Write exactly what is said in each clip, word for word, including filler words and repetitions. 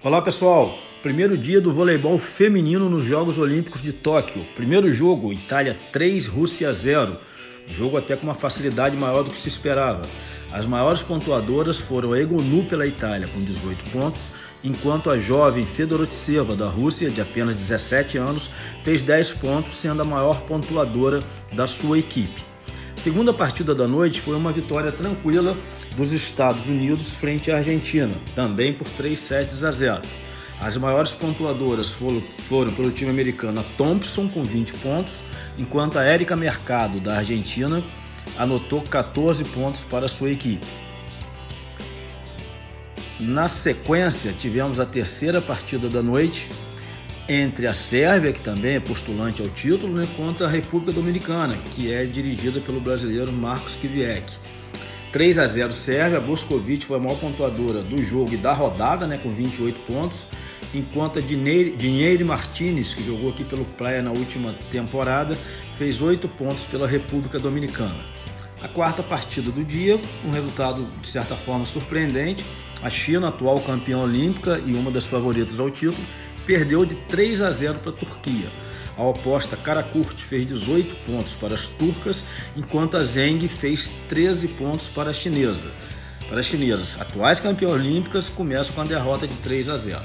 Olá pessoal, primeiro dia do voleibol feminino nos Jogos Olímpicos de Tóquio. Primeiro jogo, Itália três, Rússia zero. Um jogo até com uma facilidade maior do que se esperava. As maiores pontuadoras foram a Egonu pela Itália com dezoito pontos, enquanto a jovem Fedorotseva da Rússia, de apenas dezessete anos, fez dez pontos, sendo a maior pontuadora da sua equipe. A segunda partida da noite foi uma vitória tranquila dos Estados Unidos frente à Argentina, também por três sets a zero. As maiores pontuadoras foram, foram pelo time americano a Thompson com vinte pontos, enquanto a Érica Mercado da Argentina anotou quatorze pontos para sua equipe. Na sequência, tivemos a terceira partida da noite entre a Sérvia, que também é postulante ao título, né, contra a República Dominicana, que é dirigida pelo brasileiro Marcos Kiviek. três a zero Sérvia, Boscovici foi a maior pontuadora do jogo e da rodada, né, com vinte e oito pontos, enquanto a Dineri, Dineri Martinez, que jogou aqui pelo Praia na última temporada, fez oito pontos pela República Dominicana. A quarta partida do dia, um resultado de certa forma surpreendente, a China, atual campeã olímpica e uma das favoritas ao título, perdeu de três a zero para a Turquia. A oposta Karakurti fez dezoito pontos para as turcas, enquanto a Zeng fez treze pontos para a chinesa. Para as chinesas, atuais campeãs olímpicas, começam com a derrota de três a zero.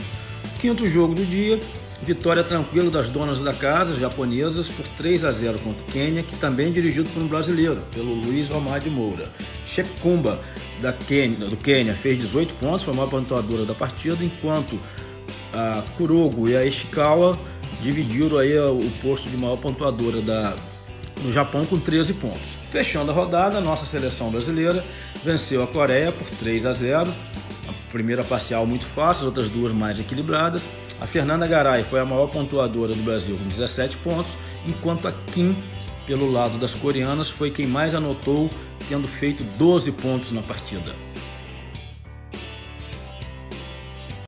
Quinto jogo do dia, vitória tranquila das donas da casa, japonesas, por três a zero contra o Kenia, que também é dirigido por um brasileiro, pelo Luiz Omar de Moura. Shekumba da Kenia, do Quênia fez dezoito pontos, foi a maior pontuadora da partida, enquanto a Kurogo e a Ishikawa dividiram aí o posto de maior pontuadora da, do Japão com treze pontos. Fechando a rodada, a nossa seleção brasileira venceu a Coreia por três a zero. A primeira parcial muito fácil, as outras duas mais equilibradas. A Fernanda Garay foi a maior pontuadora do Brasil com dezessete pontos, enquanto a Kim, pelo lado das coreanas, foi quem mais anotou, tendo feito doze pontos na partida.